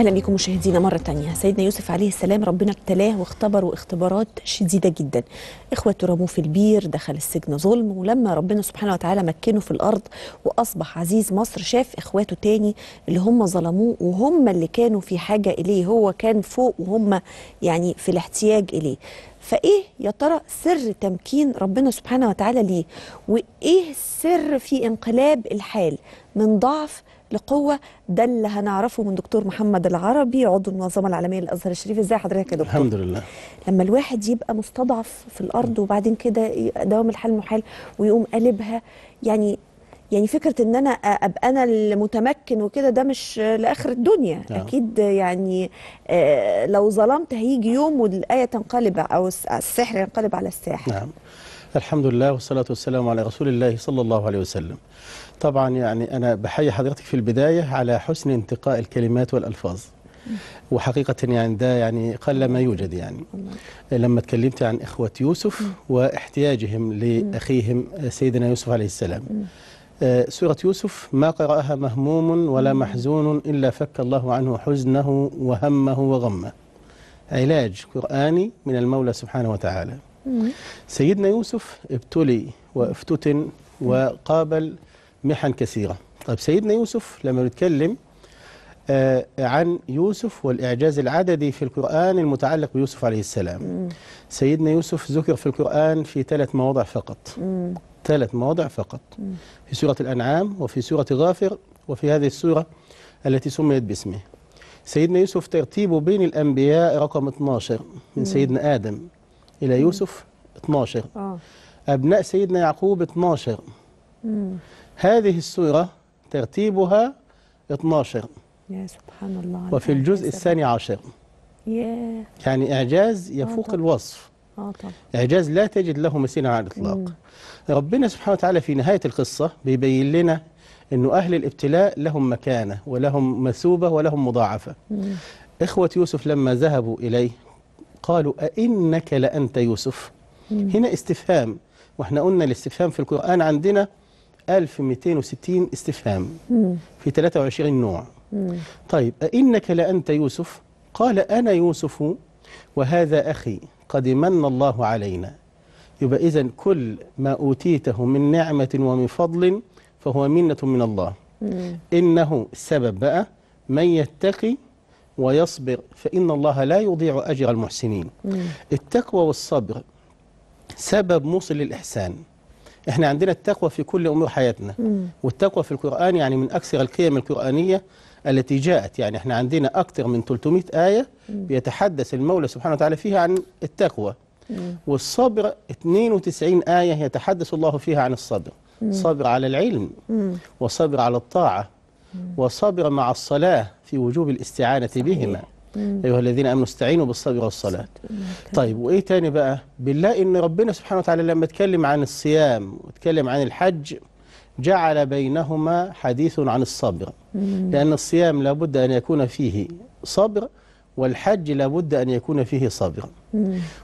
اهلا بكم مشاهدينا مره تانية. سيدنا يوسف عليه السلام ربنا ابتلاه واختبره اختبارات شديده جدا. اخوته رموه في البير، دخل السجن ظلم، ولما ربنا سبحانه وتعالى مكنه في الارض واصبح عزيز مصر شاف اخواته تاني اللي هم ظلموه وهم اللي كانوا في حاجه اليه، هو كان فوق وهم يعني في الاحتياج اليه. فايه يا ترى سر تمكين ربنا سبحانه وتعالى ليه؟ وايه السر في انقلاب الحال من ضعف لقوة؟ ده اللي هنعرفه من دكتور محمد العربي عضو المنظمة العالمية للأزهر الشريف. ازاي حضرتك يا دكتور؟ الحمد لله. لما الواحد يبقى مستضعف في الأرض وبعدين كده دوام الحال محال ويقوم قلبها، يعني فكرة ان انا ابقى انا المتمكن وكده ده مش لاخر الدنيا. اكيد يعني لو ظلمت هيجي يوم والآية تنقلب او السحر ينقلب على الساحر. نعم. الحمد لله والصلاة والسلام على رسول الله صلى الله عليه وسلم. طبعا يعني أنا بحيي حضرتك في البداية على حسن انتقاء الكلمات والألفاظ، وحقيقة يعني ده يعني قل ما يوجد. يعني لما اتكلمت عن إخوة يوسف واحتياجهم لأخيهم سيدنا يوسف عليه السلام، سورة يوسف ما قرأها مهموم ولا محزون إلا فك الله عنه حزنه وهمه وغمه، علاج قرآني من المولى سبحانه وتعالى. سيدنا يوسف ابتلي وافتتن وقابل محن كثيرة. طيب سيدنا يوسف لما بنتكلم عن يوسف والإعجاز العددي في القرآن المتعلق بيوسف عليه السلام، سيدنا يوسف ذكر في القرآن في 3 مواضع فقط. 3 مواضع فقط، في سورة الأنعام وفي سورة غافر وفي هذه السورة التي سميت باسمه. سيدنا يوسف ترتيبه بين الأنبياء رقم 12 من سيدنا آدم إلى يوسف 12. أبناء سيدنا يعقوب 12. هذه السورة ترتيبها 12. يا سبحان الله. وفي الجزء الثاني عشر. يعني إعجاز يفوق الوصف. طبعا. إعجاز لا تجد له مثيل على الإطلاق. ربنا سبحانه وتعالى في نهاية القصة بيبين لنا إنه أهل الابتلاء لهم مكانة ولهم مثوبة ولهم مضاعفة. إخوة يوسف لما ذهبوا إليه قالوا أئنك لأنت يوسف؟ هنا استفهام، وإحنا قلنا الاستفهام في القرآن عندنا 1260 استفهام في 23 نوع. طيب أئنك لأنت يوسف؟ قال أنا يوسف وهذا أخي قد من الله علينا. يبقى إذا كل ما أوتيته من نعمة ومن فضل فهو منة من الله. إنه السبب بقى من يتقي ويصبر فإن الله لا يضيع أجر المحسنين. التقوى والصبر سبب موصل للإحسان. احنا عندنا التقوى في كل أمور حياتنا، والتقوى في القرآن يعني من أكثر القيم القرآنية التي جاءت. يعني احنا عندنا أكثر من 300 آية بيتحدث المولى سبحانه وتعالى فيها عن التقوى. والصبر 92 آية يتحدث الله فيها عن الصبر. صبر على العلم، وصبر على الطاعة، وصبر مع الصلاة في وجوب الاستعانة بهما. أيها الذين آمنوا استعينوا بالصبر والصلاة. طيب وإيه تاني بقى؟ بالله إن ربنا سبحانه وتعالى لما اتكلم عن الصيام واتكلم عن الحج جعل بينهما حديث عن الصبر، لأن الصيام لابد أن يكون فيه صبر والحج لابد أن يكون فيه صبر.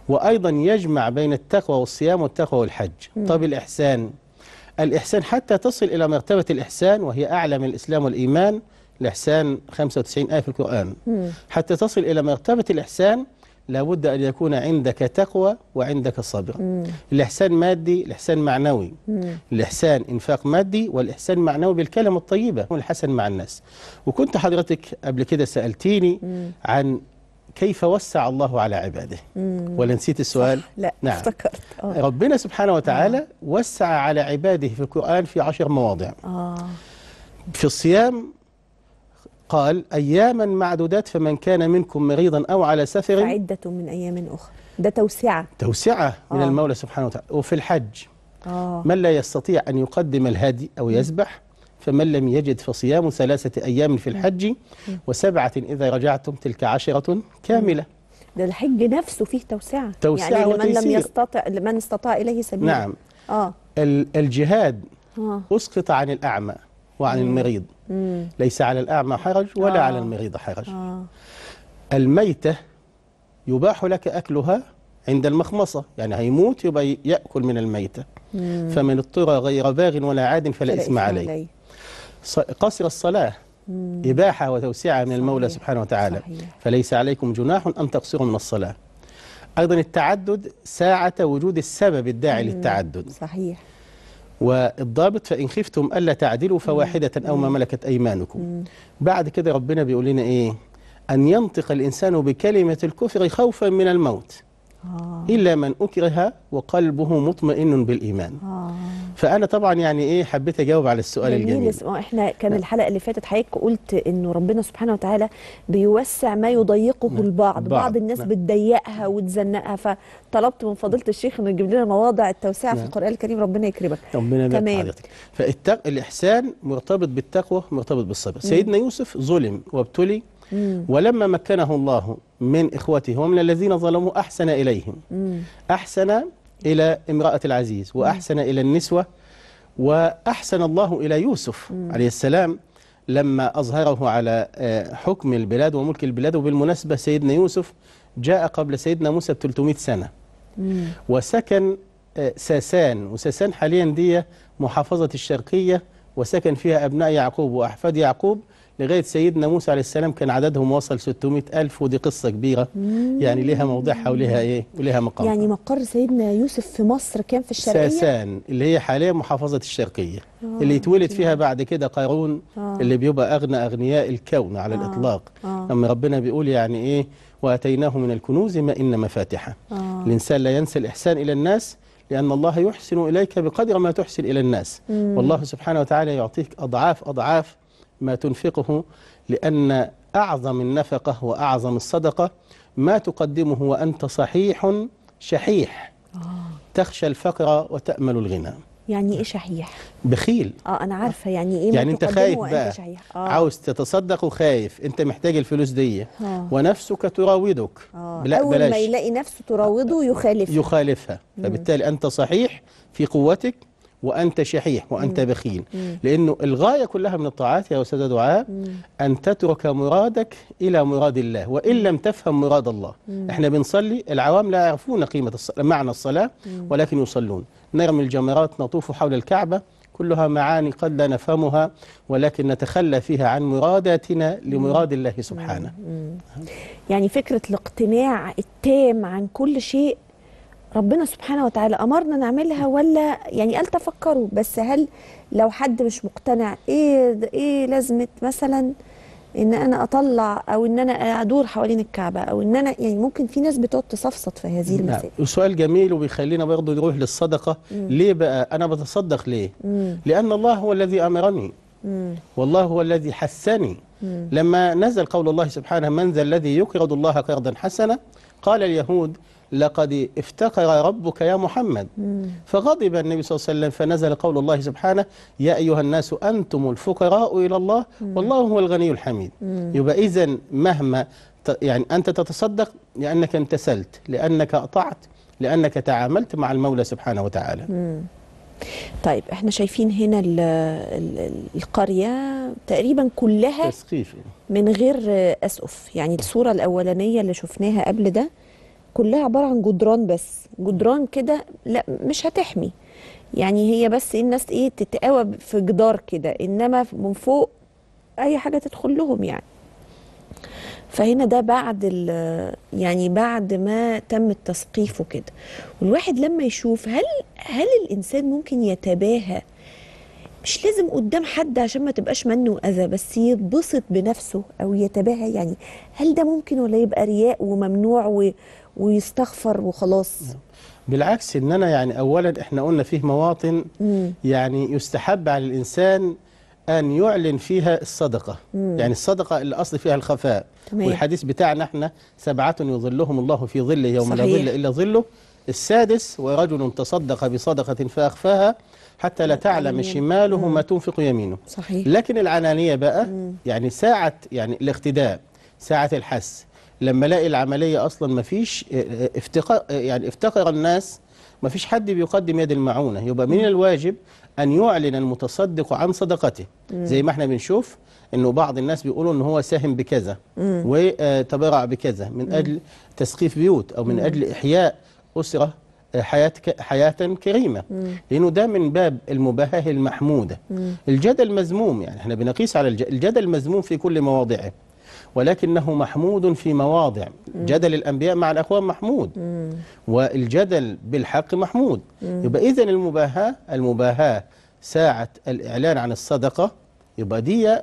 وأيضا يجمع بين التقوى والصيام والتقوى والحج. طب الإحسان، الإحسان حتى تصل إلى مرتبة الإحسان وهي أعلى من الإسلام والإيمان، الإحسان 95 آية في القرآن. حتى تصل إلى مرتبة الإحسان لابد أن يكون عندك تقوى وعندك صبر. الإحسان مادي، الإحسان معنوي. الإحسان إنفاق مادي، والإحسان معنوي بالكلمة الطيبة والحسن مع الناس. وكنت حضرتك قبل كده سألتيني عن كيف وسع الله على عباده، ولا نسيت السؤال؟ لا، نعم افتكرت. ربنا سبحانه وتعالى وسع على عباده في القرآن في 10 مواضع. في الصيام قال أياما معدودات فمن كان منكم مريضا أو على سفر عدة من أيام أخرى. ده توسعة، توسعة من المولى سبحانه وتعالى. وفي الحج من لا يستطيع أن يقدم الهدي أو يذبح فمن لم يجد فصيام 3 أيام في الحج و7 إذا رجعتم، تلك 10 كاملة. ده الحج نفسه فيه توسعة، يعني لمن لم يستطع، لمن استطاع إليه سبيل. نعم. الجهاد أسقط عن الأعمى وعن المريض. ليس على الأعمى حرج ولا على المريض حرج. الميتة يباح لك أكلها عند المخمصة، يعني هيموت يبقى يأكل من الميتة. فمن اضطر غير باغ ولا عاد فلا إثم عليه. قصر الصلاة إباحة وتوسعة من المولى سبحانه وتعالى. فليس عليكم جناح أن تقصروا من الصلاة. أيضا التعدد ساعة وجود السبب الداعي للتعدد. صحيح. والضابط فإن خفتم ألا تعدلوا فواحدة أو ما ملكت أيمانكم. بعد كده ربنا بيقول لنا إيه؟ أن ينطق الإنسان بكلمة الكفر خوفا من الموت إلا من أكره وقلبه مطمئن بالإيمان. فأنا طبعا يعني إيه حبيت أجاوب على السؤال الجميل. إحنا كان الحلقة اللي فاتت حضرتك قلت إنه ربنا سبحانه وتعالى بيوسع ما يضيقه البعض، بعض الناس بتضيقها وتزنقها، فطلبت من فضيلة الشيخ إنه يجيب لنا مواضع التوسعة في القرآن الكريم. ربنا يكرمك. تمام. فالإحسان مرتبط بالتقوى، مرتبط بالصبر. سيدنا يوسف ظلم وابتلي، ولما مكنه الله من إخوته ومن الذين ظلموا أحسن إليهم. أحسن إلى امرأة العزيز، وأحسن إلى النسوة، وأحسن الله إلى يوسف عليه السلام لما أظهره على حكم البلاد وملك البلاد. وبالمناسبة سيدنا يوسف جاء قبل سيدنا موسى ب 300 سنة وسكن ساسان، وساسان حاليا دي محافظة الشرقية وسكن فيها أبناء يعقوب وأحفاد يعقوب لغاية سيدنا موسى عليه السلام كان عددهم وصل 600,000. ودي قصة كبيرة يعني لها موضعها ولها إيه ولها مقام. يعني مقر سيدنا يوسف في مصر كان في الشرقية، ساسان اللي هي حاليا محافظة الشرقية اللي يتولد فيها بعد كده قارون اللي بيبقى أغنى أغنياء الكون على الإطلاق. أما ربنا بيقول يعني إيه وأتيناه من الكنوز ما إن مفاتحه. الإنسان لا ينسى الإحسان إلى الناس لأن الله يحسن إليك بقدر ما تحسن إلى الناس. والله سبحانه وتعالى يعطيك أضعاف أضعاف ما تنفقه، لأن أعظم النفقة وأعظم الصدقة ما تقدمه وأنت صحيح شحيح، تخشى الفقر وتأمل الغنى. يعني إيه شحيح؟ بخيل. أنا عارفة يعني إيه. يعني أنت خايف بقى، عاوز تتصدق وخايف، أنت محتاج الفلوس دي ونفسك تراودك. أول ما يلاقي نفسه تراوده يخالفها. فبالتالي أنت صحيح في قوتك وأنت شحيح وأنت بخيل. لأنه الغاية كلها من الطاعات يا أستاذ دعاء أن تترك مرادك إلى مراد الله، وإن لم تفهم مراد الله. إحنا بنصلي، العوام لا يعرفون قيمة معنى الصلاة ولكن يصلون، نرمي الجمرات، نطوف حول الكعبة، كلها معاني قد لا نفهمها ولكن نتخلى فيها عن مراداتنا لمراد الله سبحانه. يعني فكرة الاقتناع التام عن كل شيء ربنا سبحانه وتعالى أمرنا نعملها، ولا يعني قال تفكروا بس. هل لو حد مش مقتنع إيه لازمة مثلا إن أنا أطلع أو إن أنا أدور حوالين الكعبة أو إن أنا يعني ممكن في ناس بتقعد تفصفص في هذه المسائل. سؤال جميل وبيخلينا برضه نروح للصدقة. ليه بقى أنا بتصدق ليه؟ لأن الله هو الذي أمرني، والله هو الذي حثني. لما نزل قول الله سبحانه من ذا الذي يقرض الله قرضا حسنا، قال اليهود لقد افتقر ربك يا محمد، فغضب النبي صلى الله عليه وسلم فنزل قول الله سبحانه يا أيها الناس أنتم الفقراء إلى الله والله هو الغني الحميد. يبقى إذن مهما يعني أنت تتصدق لأنك امتثلت، لأنك أطعت، لأنك تعاملت مع المولى سبحانه وتعالى. طيب احنا شايفين هنا القرية تقريبا كلها من غير أسقف. يعني الصورة الأولانية اللي شفناها قبل ده كلها عبارة عن جدران، بس جدران كده لا مش هتحمي، يعني هي بس الناس ايه تتقوى في جدار كده، انما من فوق اي حاجة تدخل لهم يعني. فهنا ده بعد يعني بعد ما تم التسقيف وكده. والواحد لما يشوف هل الانسان ممكن يتباهى، مش لازم قدام حد عشان ما تبقاش منه اذى، بس يتبسط بنفسه او يتباهى، يعني هل ده ممكن ولا يبقى رياء وممنوع ويستغفر وخلاص؟ بالعكس، ان انا يعني اولا احنا قلنا فيه مواطن يعني يستحب على الانسان ان يعلن فيها الصدقه. يعني الصدقه اللي اصل فيها الخفاء. والحديث بتاعنا احنا سبعه يظلهم الله في ظله يوم لا ظل الا ظله. السادس ورجل تصدق بصدقه فاخفاها حتى لا تعلم شماله ما تنفق يمينه. صحيح. لكن العلانيه بقى يعني ساعه يعني الاقتداء، ساعه الحس، لما الاقي العمليه اصلا ما فيش افتقار، يعني افتقر الناس، ما فيش حد بيقدم يد المعونه، يبقى من الواجب ان يعلن المتصدق عن صدقته. زي ما احنا بنشوف انه بعض الناس بيقولوا ان هو ساهم بكذا وتبرع بكذا من اجل تسقيف بيوت او من اجل احياء اسره حياة كريمة. لأنه ده من باب المباهة المحمودة. الجدل مذموم، يعني احنا بنقيس على الجدل مذموم في كل مواضعه، ولكنه محمود في مواضع. جدل الأنبياء مع الأخوان محمود، والجدل بالحق محمود. يبقى إذن المباهاة ساعة الإعلان عن الصدقة يبقى دي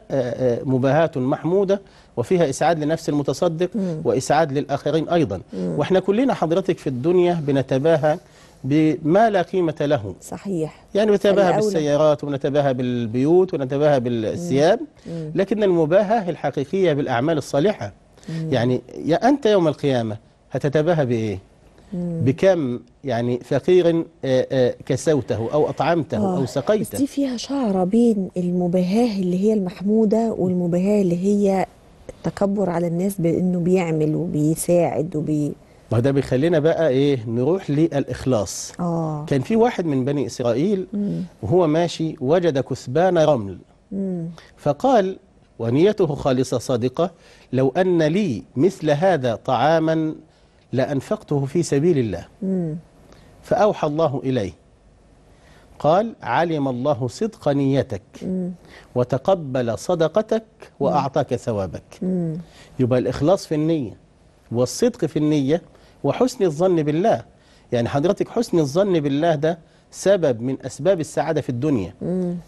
مباهاة محمودة، وفيها إسعاد لنفس المتصدق وإسعاد للآخرين أيضا. وإحنا كلنا حضرتك في الدنيا بنتباهى بما لا قيمة له. صحيح. يعني نتباهى بالسيارات ونتباهى بالبيوت ونتباهى بالثياب، لكن المباهاة الحقيقية بالأعمال الصالحة. يعني يا أنت يوم القيامة هتتباهى بإيه؟ بكم يعني فقير كسوته أو أطعمته أو سقيته. بس دي فيها شعرة بين المباهاة اللي هي المحمودة والمباهاة اللي هي التكبر على الناس بأنه بيعمل وبيساعد وده بيخلينا بقى إيه نروح للإخلاص. كان في واحد من بني إسرائيل وهو ماشي وجد كثبان رمل، فقال ونيته خالصة صادقة: لو أن لي مثل هذا طعاما لأنفقته في سبيل الله. فأوحى الله إليه قال: علم الله صدق نيتك وتقبل صدقتك وأعطاك ثوابك. يبقى الإخلاص في النية والصدق في النية وحسن الظن بالله. يعني حضرتك حسن الظن بالله ده سبب من أسباب السعادة في الدنيا.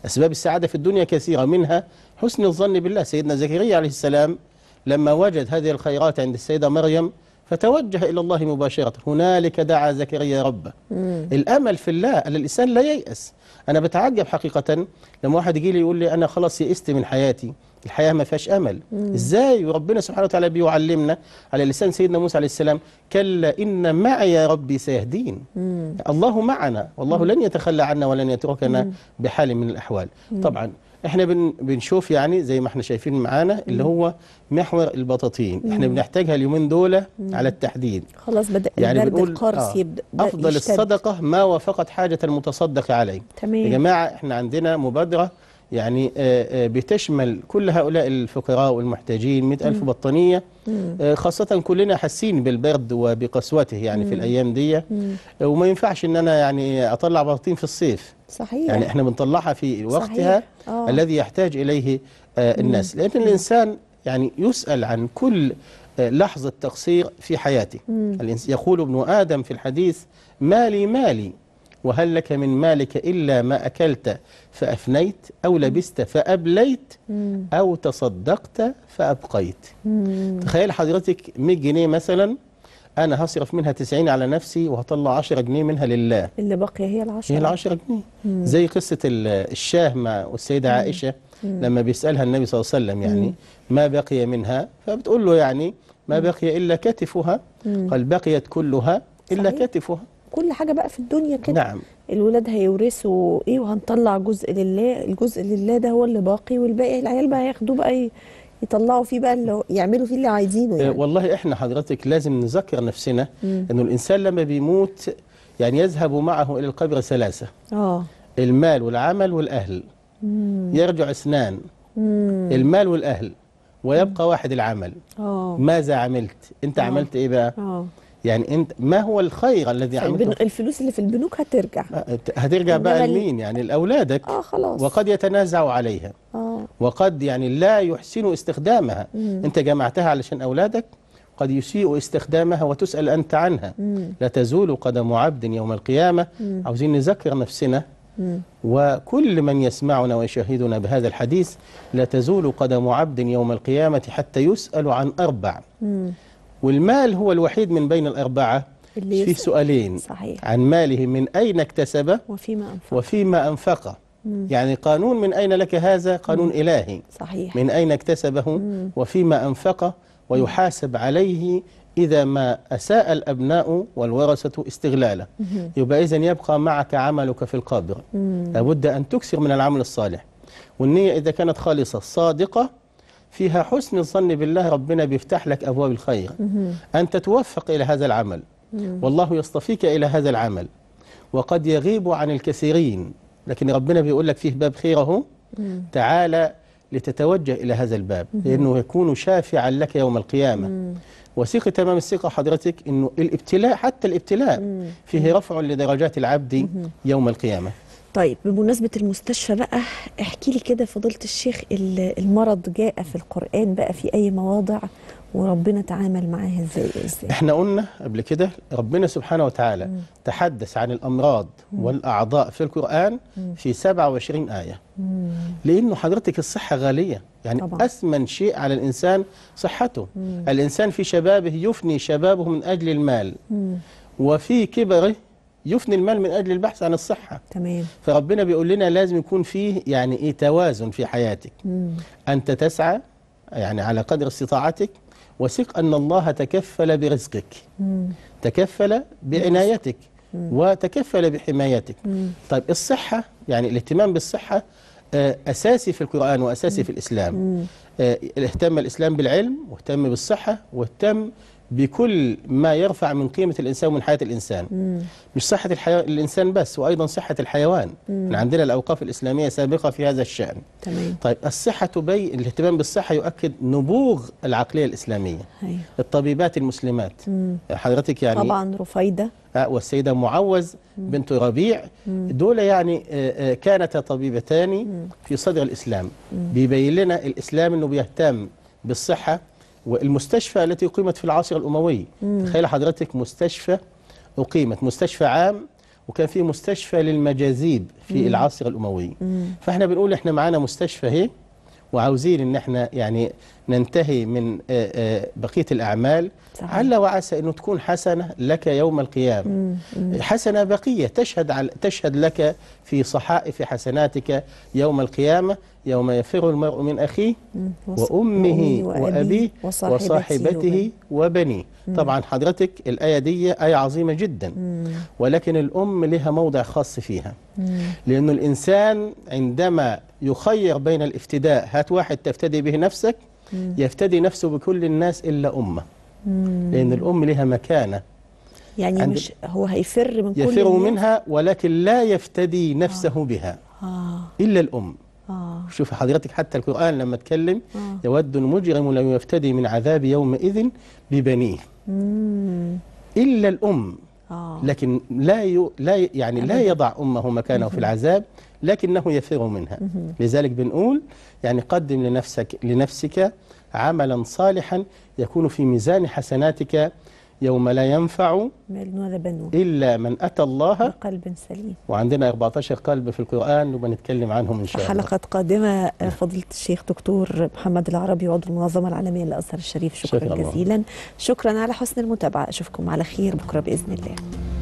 أسباب السعادة في الدنيا كثيرة، منها حسن الظن بالله. سيدنا زكريا عليه السلام لما وجد هذه الخيرات عند السيدة مريم فتوجه إلى الله مباشرة. هنالك دعا زكريا ربه. الأمل في الله، أن الإنسان لا ييأس. أنا بتعجب حقيقة لما واحد يجي لي يقول لي أنا خلاص يئست من حياتي، الحياة ما فيهاش أمل. إزاي ربنا سبحانه وتعالى بيعلمنا على لسان سيدنا موسى عليه السلام: كلا إن معي يا ربي سيهدين. الله معنا والله لن يتخلى عنا ولن يتركنا بحال من الأحوال. طبعا احنا بنشوف يعني زي ما احنا شايفين معانا اللي هو محور البطاطين. احنا بنحتاجها اليومين دول على التحديد. خلاص بدأ يعني بنقول القارص يبدأ أفضل يشتد. الصدقة ما وافقت حاجة المتصدق عليه. يا جماعة احنا عندنا مبادرة يعني بتشمل كل هؤلاء الفقراء والمحتاجين، 100,000 بطانية. خاصة كلنا حاسين بالبرد وبقسوته يعني في الأيام دي، وما ينفعش إن أنا يعني أطلع بطاطين في الصيف. صحيح. يعني إحنا بنطلعها في وقتها الذي يحتاج إليه الناس، لأن الإنسان يعني يسأل عن كل لحظة تقصير في حياته. يقول ابن آدم في الحديث: مالي مالي وهل لك من مالك إلا ما أكلت فأفنيت، أو لبست فأبليت، أو تصدقت فأبقيت. تخيل حضرتك 100 جنيه مثلا أنا هصرف منها 90 على نفسي وهطلع 10 جنيه منها لله، اللي باقية هي ال10 جنيه. زي قصة الشاه مع السيدة عائشة لما بيسألها النبي صلى الله عليه وسلم يعني ما بقي منها، فبتقول له يعني ما بقي إلا كتفها. قال: بقيت كلها إلا كتفها. كل حاجة بقى في الدنيا كده. نعم. الولاد هيورثوا ايه وهنطلع جزء لله، الجزء لله ده هو اللي باقي، والباقي العيال بقى هياخدوه بقى يطلعوا فيه بقى اللي يعملوا فيه اللي عايزينه يعني. والله احنا حضرتك لازم نذكر نفسنا انه الانسان لما بيموت يعني يذهب معه الى القبر 3: المال والعمل والاهل. يرجع 2: المال والاهل، ويبقى 1: العمل. ماذا عملت؟ انت عملت ايه بقى؟ يعني انت ما هو الخير الذي عملته؟ الفلوس اللي في البنوك هترجع بقى لمين؟ يعني لاولادك. خلاص. وقد يتنازعوا عليها، وقد يعني لا يحسنوا استخدامها. انت جمعتها علشان اولادك، قد يسيء استخدامها وتسأل انت عنها. لا تزول قدم عبد يوم القيامة. عاوزين نذكر نفسنا وكل من يسمعنا ويشاهدنا بهذا الحديث: لا تزول قدم عبد يوم القيامة حتى يسأل عن 4. والمال هو الوحيد من بين ال4 فيه سؤالين. صحيح. عن ماله من أين اكتسبه وفيما أنفقه. يعني قانون من أين لك هذا؟ قانون إلهي. صحيح. من أين اكتسبه وفيما أنفقه، ويحاسب عليه إذا ما أساء الأبناء والورثة استغلاله. يبقى إذن يبقى معك عملك في القبر. لابد أن تكثر من العمل الصالح، والنية إذا كانت خالصة صادقة فيها حسن الظن بالله ربنا بيفتح لك أبواب الخير. أنت توفق إلى هذا العمل، والله يصطفيك إلى هذا العمل، وقد يغيب عن الكثيرين لكن ربنا بيقول لك فيه باب خيره تعالى لتتوجه إلى هذا الباب، لأنه يكون شافعا لك يوم القيامة. وثيقة تمام الثقة حضرتك أنه الابتلاء، حتى الابتلاء فيه رفع لدرجات العبد يوم القيامة. طيب بمناسبة المستشفى بقى، احكي لي كده فضيلة الشيخ، المرض جاء في القرآن بقى في أي مواضع وربنا تعامل معاه ازاي؟ احنا قلنا قبل كده ربنا سبحانه وتعالى تحدث عن الأمراض والأعضاء في القرآن في 27 آية، لأنه حضرتك الصحة غالية، يعني طبعا. أثمن شيء على الإنسان صحته. الإنسان في شبابه يفني شبابه من أجل المال، وفي كبره يفني المال من أجل البحث عن الصحة. تمام. فربنا بيقول لنا لازم يكون فيه يعني إيه توازن في حياتك. أنت تسعى يعني على قدر استطاعتك، وثق أن الله تكفل برزقك، تكفل بعنايتك، وتكفل بحمايتك. طيب الصحة، يعني الاهتمام بالصحة أساسي في القرآن وأساسي في الإسلام. اهتم الإسلام بالعلم، واهتم بالصحة، واهتم بكل ما يرفع من قيمة الإنسان ومن حياة الإنسان. مش صحة الإنسان بس، وأيضا صحة الحيوان. يعني عندنا الأوقاف الإسلامية سابقة في هذا الشأن. تمام. طيب الصحة الاهتمام بالصحة يؤكد نبوغ العقلية الإسلامية. الطبيبات المسلمات حضرتك يعني طبعا رفايدة والسيدة معوز بنت ربيع، دول يعني كانت طبيبتان في صدر الإسلام. بيبين لنا الإسلام أنه بيهتم بالصحة. والمستشفى التي أقيمت في العصر الأموي، تخيل حضرتك مستشفى أقيمت، مستشفى عام، وكان فيه مستشفى للمجاذيب في العصر الأموي. فاحنا بنقول احنا معانا مستشفى اهي، وعاوزين ان احنا يعني ننتهي من بقية الأعمال. صحيح. علّ وعسى انه تكون حسنة لك يوم القيامة. حسنة باقية تشهد لك في صحائف حسناتك يوم القيامة، يوم يفر المرء من أخيه وأمه وأبيه وصاحبته وبنيه. طبعا حضرتك الآية دي آية عظيمة جدا، ولكن الأم لها موضع خاص فيها، لأن الإنسان عندما يخير بين الافتداء، هات واحد تفتدي به نفسك، يفتدي نفسه بكل الناس إلا أمه، لأن الأم لها مكانة. يعني مش هو هيفر من كل يفر منها، ولكن لا يفتدي نفسه بها إلا الأم. شوف حضرتك حتى القرآن لما اتكلم، يود المجرم لو يفتدي من عذاب يومئذ ببنيه. إلا الأم، لكن لا يضع أمه مكانه في العذاب، لكنه يفر منها. لذلك بنقول يعني قدم لنفسك عملا صالحا يكون في ميزان حسناتك يوم لا ينفع مال ولا بنون إلا من أتى الله بقلب سليم. وعندنا 14 قلب في القرآن وبنتكلم عنهم إن شاء الله. حلقة قادمة فضيلة الشيخ دكتور محمد العربي، عضو المنظمة العالمية للأزهر الشريف. شكرا جزيلا. شكرا على حسن المتابعة. أشوفكم على خير بكرة بإذن الله.